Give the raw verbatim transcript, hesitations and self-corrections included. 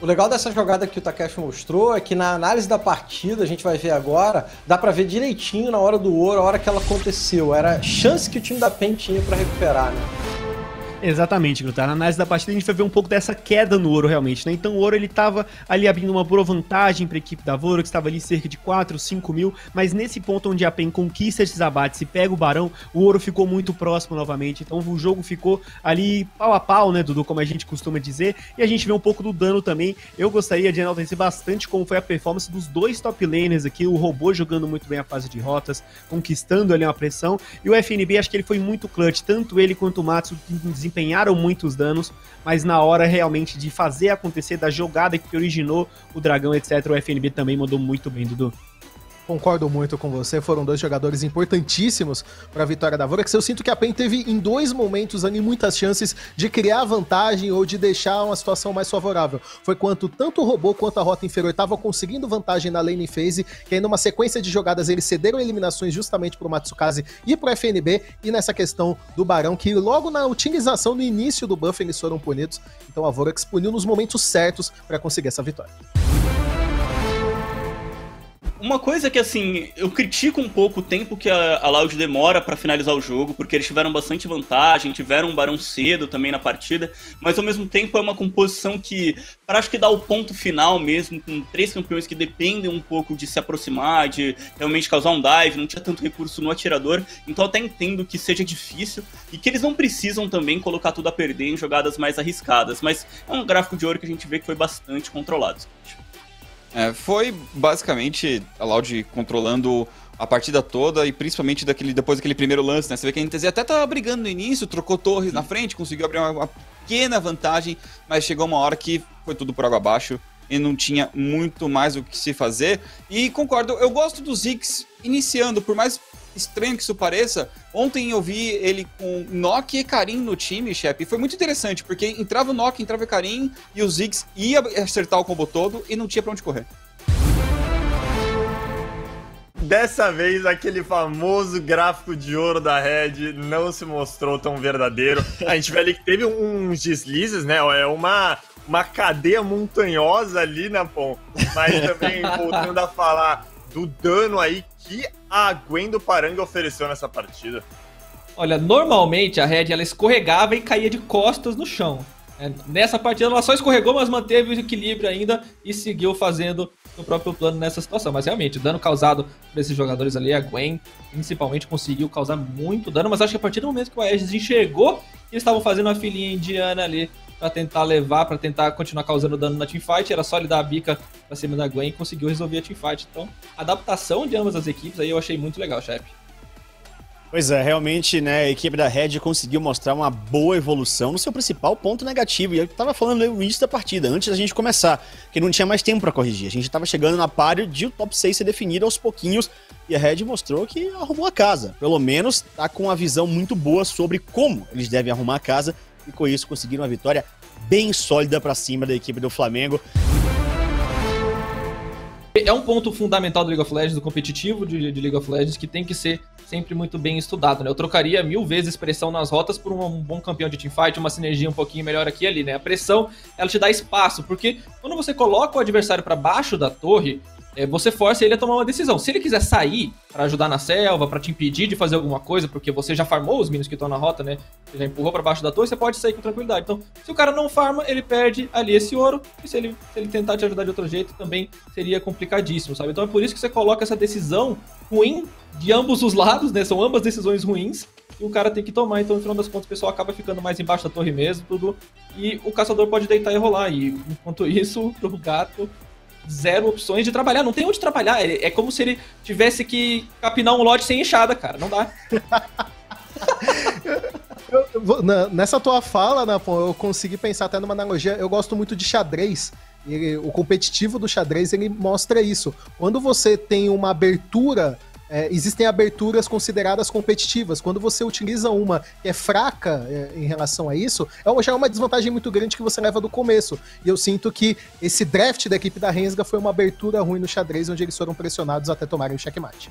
O legal dessa jogada que o Takefi mostrou é que na análise da partida, a gente vai ver agora, dá pra ver direitinho na hora do ouro, a hora que ela aconteceu. Era a chance que o time da P E N tinha pra recuperar, né? Exatamente, Gruta. Na análise da partida a gente vai ver um pouco dessa queda no ouro realmente, né? Então o ouro ele tava ali abrindo uma boa vantagem para a equipe da Voro, que estava ali cerca de quatro, cinco mil, mas nesse ponto onde a P E N conquista esses abates e pega o Barão, o ouro ficou muito próximo novamente, então o jogo ficou ali pau a pau, né, Dudu, como a gente costuma dizer, e a gente vê um pouco do dano também. Eu gostaria de enaltecer bastante como foi a performance dos dois top laners aqui, o Robô jogando muito bem a fase de rotas, conquistando ali uma pressão, e o F N B, acho que ele foi muito clutch, tanto ele quanto o Matsu desempenharam muitos danos, mas na hora realmente de fazer acontecer, da jogada que originou o dragão, etcétera, o F N B também mandou muito bem, Dudu. Concordo muito com você, foram dois jogadores importantíssimos para a vitória da Vorax. Eu sinto que a P E N teve em dois momentos ali muitas chances de criar vantagem ou de deixar uma situação mais favorável. Foi quando tanto o Robô quanto a Rota Inferior estavam conseguindo vantagem na lane phase, que aí numa sequência de jogadas eles cederam eliminações justamente para o Matsukaze e para o F N B, e nessa questão do Barão, que logo na utilização no início do buff eles foram punidos. Então a Vorax puniu nos momentos certos para conseguir essa vitória. Uma coisa que, assim, eu critico um pouco o tempo que a, a Loud demora pra finalizar o jogo, porque eles tiveram bastante vantagem, tiveram um Barão cedo também na partida, mas ao mesmo tempo é uma composição que, para acho que dar o ponto final mesmo, com três campeões que dependem um pouco de se aproximar, de realmente causar um dive, não tinha tanto recurso no atirador, então eu até entendo que seja difícil, e que eles não precisam também colocar tudo a perder em jogadas mais arriscadas, mas é um gráfico de ouro que a gente vê que foi bastante controlado, gente. É, foi basicamente a Loud controlando a partida toda e principalmente daquele, depois daquele primeiro lance, né? Você vê que a N T Z até tava brigando no início, trocou torres na frente, conseguiu abrir uma, uma pequena vantagem, mas chegou uma hora que foi tudo por água abaixo e não tinha muito mais o que se fazer. E concordo, eu gosto do Ziggs iniciando, por mais estranho que isso pareça. Ontem eu vi ele com Nock e Karim no time, chefe, e foi muito interessante, porque entrava o Nock, entrava o Karim, e o Ziggs ia acertar o combo todo e não tinha pra onde correr. Dessa vez, aquele famoso gráfico de ouro da Red não se mostrou tão verdadeiro. A gente vê ali que teve uns deslizes, né? É uma... uma cadeia montanhosa ali, na ponta. Mas também, voltando a falar do dano aí que a Gwen do Parangue ofereceu nessa partida. Olha, normalmente a Red ela escorregava e caía de costas no chão. Nessa partida ela só escorregou, mas manteve o equilíbrio ainda e seguiu fazendo o próprio plano nessa situação. Mas realmente, o dano causado por esses jogadores ali, a Gwen principalmente conseguiu causar muito dano, mas acho que a partir do momento que o Aegis enxergou, eles estavam fazendo uma filhinha indiana ali, pra tentar levar, pra tentar continuar causando dano na teamfight, era só ele dar a bica pra cima da Gwen e conseguiu resolver a teamfight. Então, a adaptação de ambas as equipes aí eu achei muito legal, chefe. Pois é, realmente, né, a equipe da Red conseguiu mostrar uma boa evolução no seu principal ponto negativo, e eu tava falando no início da partida, antes da gente começar, que não tinha mais tempo pra corrigir, a gente tava chegando na páreo de o top seis ser definido aos pouquinhos, e a Red mostrou que arrumou a casa, pelo menos tá com uma visão muito boa sobre como eles devem arrumar a casa, e com isso conseguiram uma vitória bem sólida para cima da equipe do Flamengo. É um ponto fundamental do League of Legends, do competitivo de, de League of Legends, que tem que ser sempre muito bem estudado, né? Eu trocaria mil vezes pressão nas rotas por um, um bom campeão de teamfight, uma sinergia um pouquinho melhor aqui e ali, né? A pressão, ela te dá espaço, porque quando você coloca o adversário para baixo da torre, é, você força ele a tomar uma decisão. Se ele quiser sair para ajudar na selva, para te impedir de fazer alguma coisa, porque você já farmou os minions que estão na rota, né? Você já empurrou para baixo da torre, você pode sair com tranquilidade. Então, se o cara não farma, ele perde ali esse ouro, e se ele, se ele tentar te ajudar de outro jeito, também seria complicadíssimo, sabe? Então é por isso que você coloca essa decisão ruim de ambos os lados, né? São ambas decisões ruins, e o cara tem que tomar, então no final das contas o pessoal acaba ficando mais embaixo da torre mesmo, tudo, e o caçador pode deitar e rolar, e enquanto isso, pro gato, zero opções de trabalhar, não tem onde trabalhar, é, é como se ele tivesse que capinar um lote sem enxada, cara, não dá. eu, eu vou, na, nessa tua fala, Napon, eu consegui pensar até numa analogia, eu gosto muito de xadrez. Ele, o competitivo do xadrez, ele mostra isso. Quando você tem uma abertura, é, existem aberturas consideradas competitivas. Quando você utiliza uma que é fraca é, em relação a isso, é, já é uma desvantagem muito grande que você leva do começo. E eu sinto que esse draft da equipe da Rensga foi uma abertura ruim no xadrez, onde eles foram pressionados até tomarem o checkmate.